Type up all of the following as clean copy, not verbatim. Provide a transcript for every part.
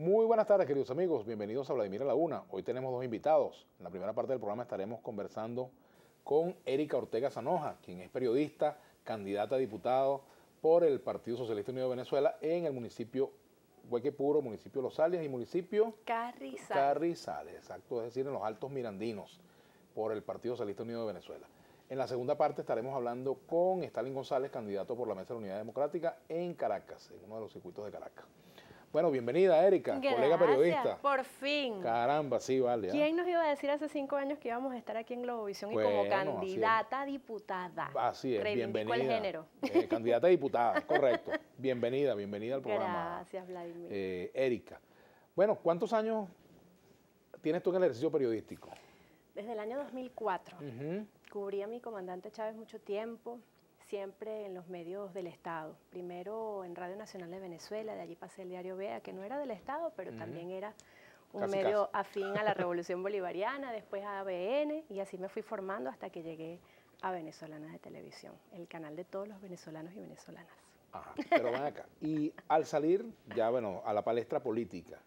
Muy buenas tardes, queridos amigos. Bienvenidos a Vladimir a la Una. Hoy tenemos dos invitados. En la primera parte del programa estaremos conversando con Erika Ortega Sanoja, quien es periodista, candidata a diputado por el Partido Socialista Unido de Venezuela en el municipio Guaicaipuro, municipio Los Salias y municipio Carrizales. Carrizales, exacto, es decir, en los Altos Mirandinos, por el Partido Socialista Unido de Venezuela. En la segunda parte estaremos hablando con Stalin González, candidato por la Mesa de la Unidad Democrática en Caracas, en uno de los circuitos de Caracas. Bueno, bienvenida, Erika, colega periodista. Por fin. Caramba, sí, vale. ¿Eh? ¿Quién nos iba a decir hace 5 años que íbamos a estar aquí en Globovisión y como candidata diputada? Así es, bienvenida. ¿Cuál género? Candidata a diputada, correcto. Bienvenida, bienvenida al programa. Gracias, Vladimir. Erika, bueno, ¿cuántos años tienes tú en el ejercicio periodístico? Desde el año 2004. Cubrí a mi comandante Chávez mucho tiempo, siempre en los medios del Estado. Primero en Radio Nacional de Venezuela, de allí pasé el diario Vea, que no era del Estado, pero también era un medio afín a la Revolución Bolivariana, después a ABN, y así me fui formando hasta que llegué a Venezolanas de Televisión, el canal de todos los venezolanos y venezolanas. Ajá, pero van acá. Y al salir, ya bueno, a la palestra política,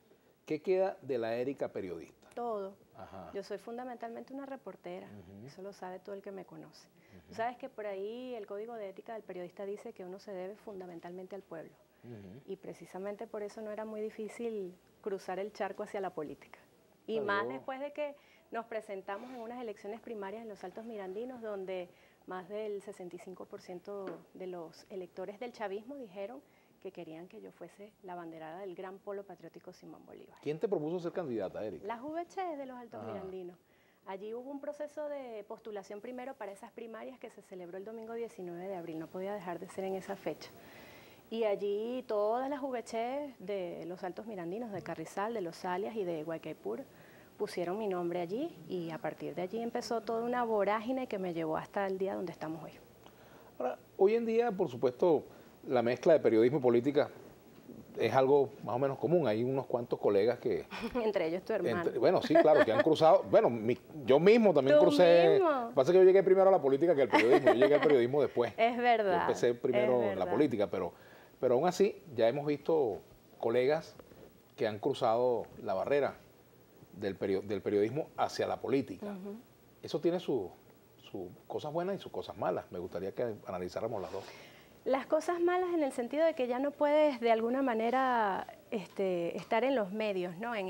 ¿qué queda de la Erika periodista? Todo. Ajá. Yo soy fundamentalmente una reportera, eso lo sabe todo el que me conoce. Tú sabes que por ahí el código de ética del periodista dice que uno se debe fundamentalmente al pueblo. Y precisamente por eso no era muy difícil cruzar el charco hacia la política. Y más después de que nos presentamos en unas elecciones primarias en los Altos Mirandinos, donde más del 65% de los electores del chavismo dijeron que querían que yo fuese la banderada del gran polo patriótico Simón Bolívar. ¿Quién te propuso ser candidata, Erika? Las UVC de los Altos Mirandinos. Allí hubo un proceso de postulación primero para esas primarias que se celebró el domingo 19 de abril. No podía dejar de ser en esa fecha. Y allí todas las UVC de los Altos Mirandinos, de Carrizal, de Los Salias y de Guaicaipuro, pusieron mi nombre allí y a partir de allí empezó toda una vorágine que me llevó hasta el día donde estamos hoy. Ahora, hoy en día, por supuesto, la mezcla de periodismo y política es algo más o menos común. Hay unos cuantos colegas que... Entre ellos tu hermano. Bueno, sí, claro, que han cruzado... Bueno, yo mismo también crucé... Lo que pasa es que yo llegué primero a la política que al periodismo. Yo llegué al periodismo después. Es verdad. Yo empecé primero en la política, pero aún así ya hemos visto colegas que han cruzado la barrera del periodismo hacia la política. Eso tiene sus cosas buenas y sus cosas malas. Me gustaría que analizáramos las dos. Las cosas malas en el sentido de que ya no puedes de alguna manera estar en los medios, ¿no? En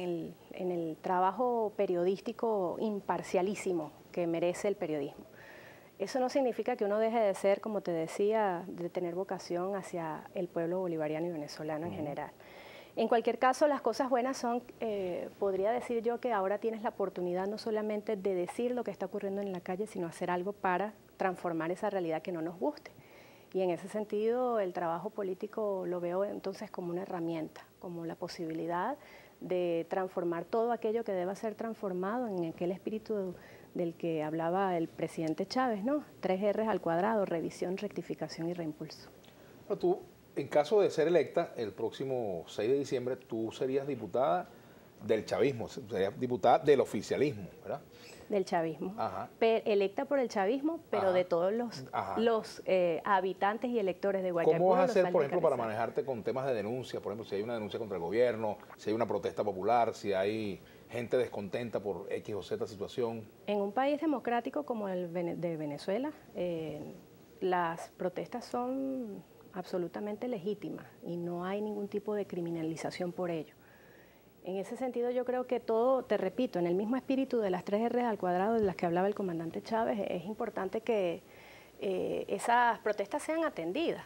el trabajo periodístico imparcialísimo que merece el periodismo. Eso no significa que uno deje de ser, como te decía, de tener vocación hacia el pueblo bolivariano y venezolano en general. En cualquier caso, las cosas buenas son, podría decir yo, que ahora tienes la oportunidad no solamente de decir lo que está ocurriendo en la calle, sino hacer algo para transformar esa realidad que no nos guste. Y en ese sentido, el trabajo político lo veo entonces como una herramienta, como la posibilidad de transformar todo aquello que deba ser transformado en aquel espíritu del que hablaba el presidente Chávez, ¿no? 3 Rs al cuadrado, revisión, rectificación y reimpulso. Pero tú, en caso de ser electa, el próximo 6 de diciembre, tú serías diputada del chavismo, serías diputada del oficialismo, ¿verdad? Del chavismo, electa por el chavismo, pero de todos los habitantes y electores de Guayaquil. ¿Cómo vas a hacer, por ejemplo, para manejarte con temas de denuncia? Por ejemplo, si hay una denuncia contra el gobierno, si hay una protesta popular, si hay gente descontenta por X o Z situación. En un país democrático como el de Venezuela, las protestas son absolutamente legítimas y no hay ningún tipo de criminalización por ello. En ese sentido yo creo que todo, te repito, en el mismo espíritu de las 3 Rs al cuadrado de las que hablaba el comandante Chávez, es importante que esas protestas sean atendidas.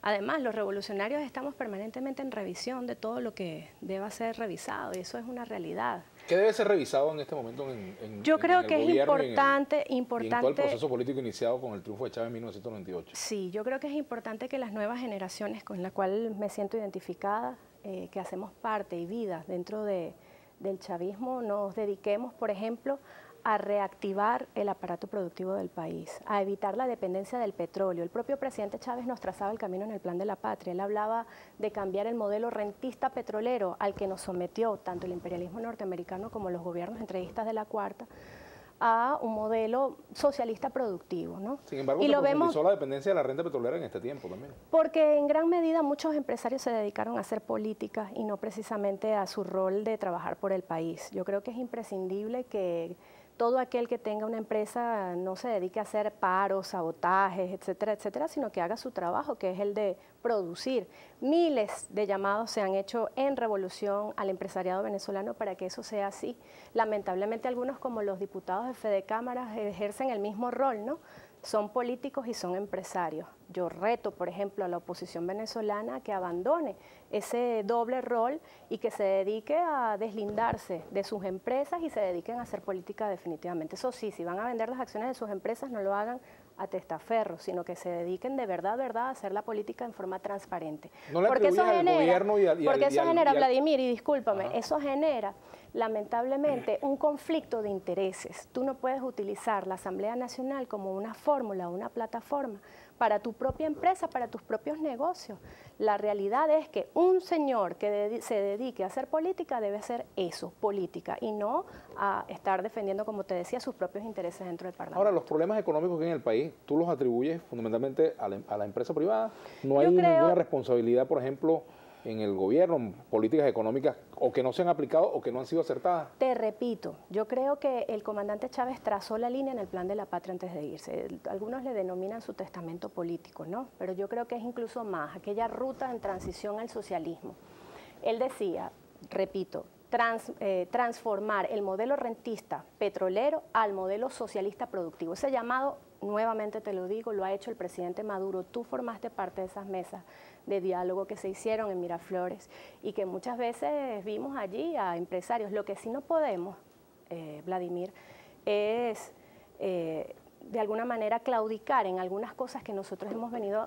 Además, los revolucionarios estamos permanentemente en revisión de todo lo que deba ser revisado y eso es una realidad. ¿Qué debe ser revisado en este momento en el gobierno y en todo el proceso político iniciado con el triunfo de Chávez en 1998? Sí, yo creo que es importante que las nuevas generaciones con las cuales me siento identificada, que hacemos parte y vida dentro del chavismo, nos dediquemos, por ejemplo, a reactivar el aparato productivo del país, a evitar la dependencia del petróleo. El propio presidente Chávez nos trazaba el camino en el plan de la patria. Él hablaba de cambiar el modelo rentista petrolero al que nos sometió tanto el imperialismo norteamericano como los gobiernos entreguistas de la Cuarta, a un modelo socialista productivo, ¿no? Sin embargo, y lo vemos, la dependencia de la renta petrolera en este tiempo también. Porque en gran medida muchos empresarios se dedicaron a hacer políticas y no precisamente a su rol de trabajar por el país. Yo creo que es imprescindible que todo aquel que tenga una empresa no se dedique a hacer paros, sabotajes, etcétera, etcétera, sino que haga su trabajo, que es el de producir. Miles de llamados se han hecho en revolución al empresariado venezolano para que eso sea así. Lamentablemente algunos, como los diputados de Fedecámara, ejercen el mismo rol, ¿no? Son políticos y son empresarios. Yo reto, por ejemplo, a la oposición venezolana que abandone ese doble rol y que se dedique a deslindarse de sus empresas y se dediquen a hacer política definitivamente. Eso sí, si van a vender las acciones de sus empresas, no lo hagan a testaferro, sino que se dediquen de verdad a hacer la política en forma transparente. No le atribuyen al gobierno y al... Porque eso genera, Vladimir, y discúlpame, eso genera lamentablemente un conflicto de intereses. Tú no puedes utilizar la Asamblea Nacional como una fórmula, una plataforma para tu propia empresa, para tus propios negocios. La realidad es que un señor que se dedique a hacer política debe hacer eso, política, y no a estar defendiendo, como te decía, sus propios intereses dentro del Parlamento. Ahora, los problemas económicos que hay en el país, ¿tú los atribuyes fundamentalmente a la empresa privada? ¿No hay ninguna responsabilidad, por ejemplo, en el gobierno, políticas económicas o que no se han aplicado o que no han sido acertadas? Te repito, yo creo que el comandante Chávez trazó la línea en el plan de la patria antes de irse. Algunos le denominan su testamento político, ¿no? Pero yo creo que es incluso más, aquella ruta en transición al socialismo. Él decía, repito, transformar el modelo rentista petrolero al modelo socialista productivo. Ese llamado, nuevamente te lo digo, lo ha hecho el presidente Maduro. Tú formaste parte de esas mesas de diálogo que se hicieron en Miraflores y que muchas veces vimos allí a empresarios. Lo que sí no podemos, Vladimir, es de alguna manera claudicar en algunas cosas que nosotros hemos venido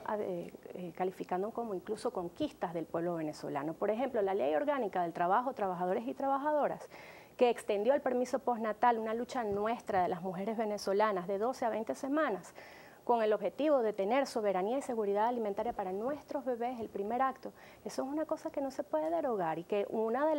calificando como incluso conquistas del pueblo venezolano. Por ejemplo, la Ley Orgánica del Trabajo, trabajadores y trabajadoras, que extendió el permiso postnatal, una lucha nuestra de las mujeres venezolanas de 12 a 20 semanas, con el objetivo de tener soberanía y seguridad alimentaria para nuestros bebés, el primer acto. Eso es una cosa que no se puede derogar y que es una de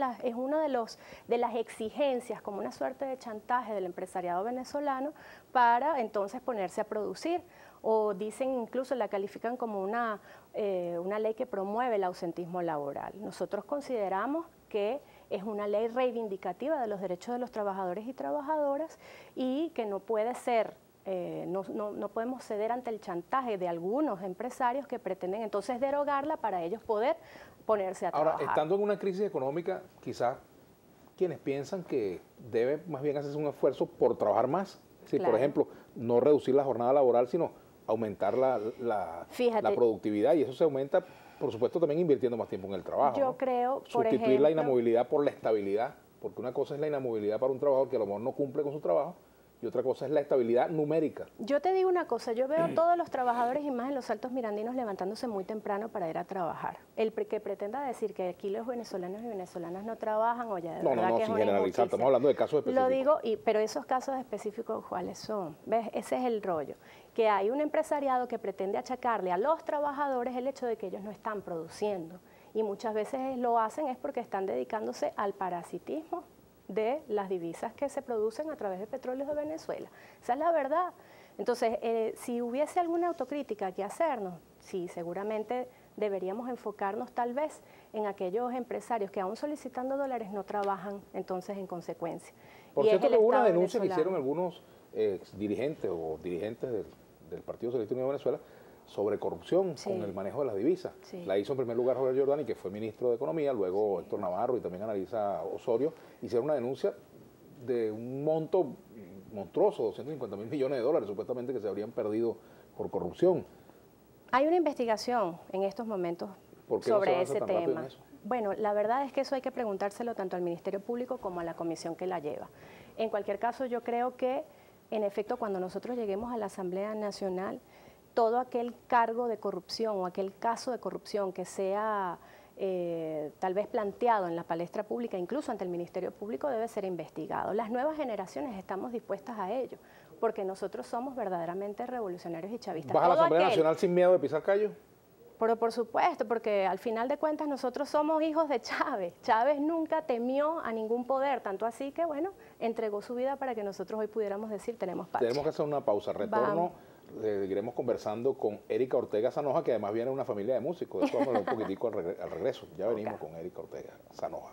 las exigencias, como una suerte de chantaje del empresariado venezolano para entonces ponerse a producir. O dicen, incluso la califican como una ley que promueve el ausentismo laboral. Nosotros consideramos que es una ley reivindicativa de los derechos de los trabajadores y trabajadoras y que no puede ser... No podemos ceder ante el chantaje de algunos empresarios que pretenden entonces derogarla para ellos poder ponerse a trabajar. Ahora, estando en una crisis económica, quizás quienes piensan que debe más bien hacerse un esfuerzo por trabajar más, si, claro, por ejemplo, no reducir la jornada laboral, sino aumentar la productividad, y eso se aumenta, por supuesto, también invirtiendo más tiempo en el trabajo. Yo creo, por ejemplo, sustituir la inamovilidad por la estabilidad, porque una cosa es la inamovilidad para un trabajador que a lo mejor no cumple con su trabajo, y otra cosa es la estabilidad numérica. Yo te digo una cosa, yo veo a todos los trabajadores y más en los Altos Mirandinos levantándose muy temprano para ir a trabajar. El que pretenda decir que aquí los venezolanos y venezolanas no trabajan, o ya de verdad que es una injusticia. No, sin generalizar, estamos hablando de casos específicos. Lo digo, pero esos casos específicos, ¿cuáles son? ¿Ves? Ese es el rollo, que hay un empresariado que pretende achacarle a los trabajadores el hecho de que ellos no están produciendo, y muchas veces lo hacen es porque están dedicándose al parasitismo de las divisas que se producen a través de petróleo de Venezuela. Esa es la verdad. Entonces, si hubiese alguna autocrítica que hacernos, sí, seguramente deberíamos enfocarnos tal vez en aquellos empresarios que aún solicitando dólares no trabajan entonces en consecuencia. Por cierto, hubo una denuncia que hicieron algunos exdirigentes o dirigentes del Partido Socialista Unido de Venezuela sobre corrupción, sí, con el manejo de las divisas. Sí. La hizo en primer lugar Jorge Giordani, que fue ministro de Economía, luego, sí, Héctor Navarro y también Analisa Osorio. Hicieron una denuncia de un monto monstruoso, 250.000 millones de dólares, supuestamente, que se habrían perdido por corrupción. Hay una investigación en estos momentos sobre ese tema. Bueno, la verdad es que eso hay que preguntárselo tanto al Ministerio Público como a la comisión que la lleva. En cualquier caso, yo creo que, en efecto, cuando nosotros lleguemos a la Asamblea Nacional, todo aquel cargo de corrupción o aquel caso de corrupción que sea tal vez planteado en la palestra pública, incluso ante el Ministerio Público, debe ser investigado. Las nuevas generaciones estamos dispuestas a ello, porque nosotros somos verdaderamente revolucionarios y chavistas. ¿Vas a la Asamblea Nacional sin miedo de pisar callos? Pero por supuesto, porque al final de cuentas nosotros somos hijos de Chávez. Chávez nunca temió a ningún poder, tanto así que, bueno, entregó su vida para que nosotros hoy pudiéramos decir tenemos patria. Tenemos que hacer una pausa, retorno, seguiremos conversando con Erika Ortega Sanoja, que además viene de una familia de músicos. Después vamos a hablar un poquitico al regreso. Ya venimos con Erika Ortega Sanoja.